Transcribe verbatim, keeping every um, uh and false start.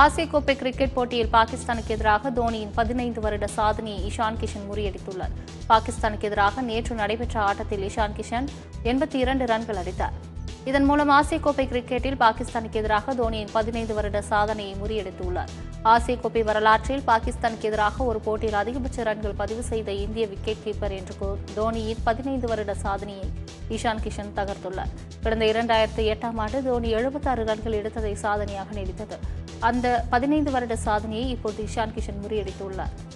ஆசிய கோப்பை கிரிக்கெட் போட்டியில் பாகிஸ்தானுக்கு எதிராக தோனியின் பதினைந்து வருட சாதனையை இஷான் கிஷன் முறியடித்துள்ளார். பாகிஸ்தானுக்கு எதிராக நேற்று நடைபெற்ற ஆட்டத்தில் இஷான் கிஷன் எண்பத்தி இரண்டு ரன்கள் அடித்தார். இதன் மூலம் ஆசிய கோப்பை கிரிக்கெட்டில் பாகிஸ்தானுக்கு எதிராக தோனியின் பதினைந்து வருட சாதனையை முறியடித்துள்ளார். ஆசிய கோப்பை வரலாற்றில் பாகிஸ்தானுக்கு எதிராக ஒரு போட்டியில் அதிகபட்ச ரன்கள் பதிவு செய்த இந்திய விக்கெட் கீப்பர் என்ற தோனியின் பதினைந்து வருட சாதனையை இஷான் கிஷன் தகர்த்துள்ளார். கடந்த இரண்டாயிரத்தி எட்டாம் ஆண்டு தோனி எழுபத்தி ஆறு ரன்கள் எடுத்ததை சாதனையாக நீடித்தது. அந்த பதினைந்து வருட சாதனையை இப்போது இஷான் கிஷன் முறியடித்துள்ளார்.